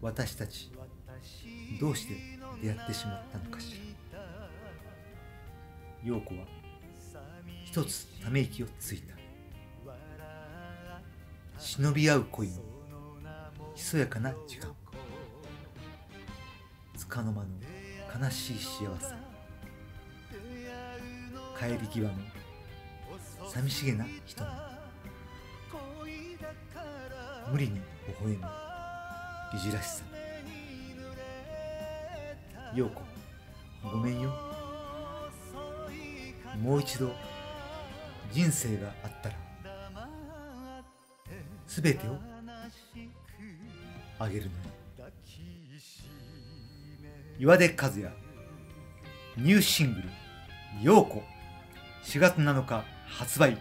私たちどうして出会ってしまったのかしら。陽子は一つため息をついた。忍び合う恋のひそやかな時間、つかの間の悲しい幸せ、帰り際の寂しげな人も、無理に微笑むいじらしさ。陽子、ごめんよ。もう一度人生があったらすべてをあげるのに。岩出和也ニューシングル「陽子」4月7日発売。